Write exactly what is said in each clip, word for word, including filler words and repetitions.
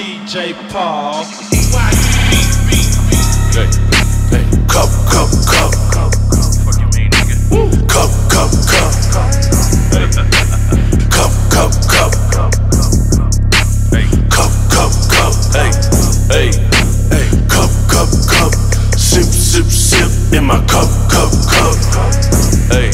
D J Paul. Hey, hey, cup, cup, cup. Fuck you mean, nigga? Cup, cup, cup. Hey, cup, cup, cup. Hey, cup, cup, cup. Hey, hey, hey, cup, cup, cup. Sip, sip, sip in my cup, cup, cup. Hey,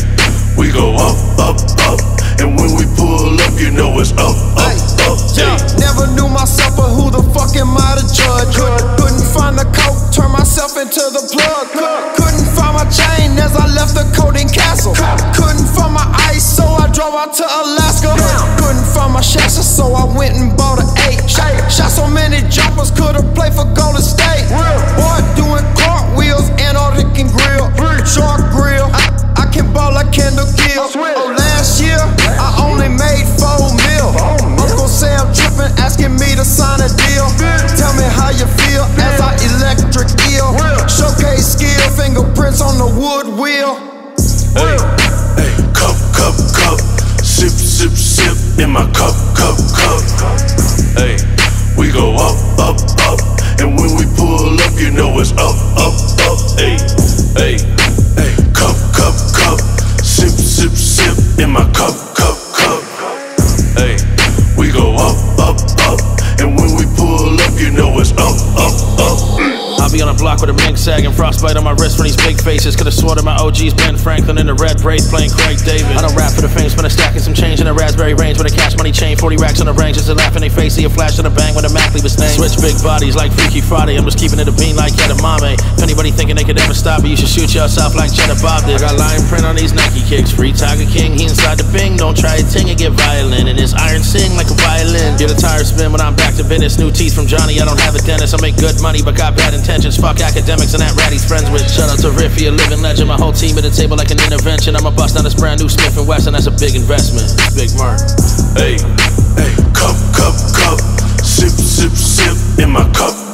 we go up, up, up, and when we pull up, you know it's up, up, up. Hey. Never knew myself, but who the fuck am I to judge? Couldn't find the coke, turn myself into the plug. Couldn't find my chain as I left the Golden Castle. Couldn't find my ice, so I drove out to Alaska. Couldn't find my shasta, so I went and bought an eight. Shot so many jumpers, could've played for Golden State. Boy, doing cartwheels, Antarctic and grill, shark grill. I, I can ball like Kendall Gill. Oh, last year I only made four mil. Uncle Sam trippin', asking me to sign a deal. Tell me how you feel as I electric eel. Showcase skill, fingerprints on the wood wheel. Hey, hey, cup, cup, cup. Sip, sip, sip in my cup, cup, cup. Hey, we go up, up, up, and when we pull up, you know it's up, up, up. Hey, hey, hey, cup, cup, cup. Sip, sip, sip in my cup, cup, cup. Hey, we go up, up, up, and when we pull up, you know it's up, up, up. I'll be on a block with a mink sag and frostbite on my wrist from these big faces. Could've swore to my O Gs, Ben Franklin in the red braid playing Craig David. I don't rap for the fame, spend a stack and some change in a raspberry range with a cash money chain, forty racks on the range. Just a laugh in their face, see a flash and a bang when a Mac leave his name. Switch big bodies like Freaky Friday, I'm just keeping it a bean like Edamame. If anybody thinking they could ever stop me, you should shoot yourself like Cheddar Bob did. I got lion print on these Nike kicks, free Tiger King, he inside the bing. Don't try a ting and get violent, and this iron sing like a violin. Get a tire spin when I'm back to business, new teeth from Johnny, I don't have a dentist. I make good money but got bad intentions. Fuck academics and that rat he's friends with. Shout out to Riffy, a living legend. My whole team at the table like an intervention. I'ma bust out this brand new Smith and Weston. That's a big investment. Big Mark. Hey, hey, cup, cup, cup. Sip, sip, sip in my cup.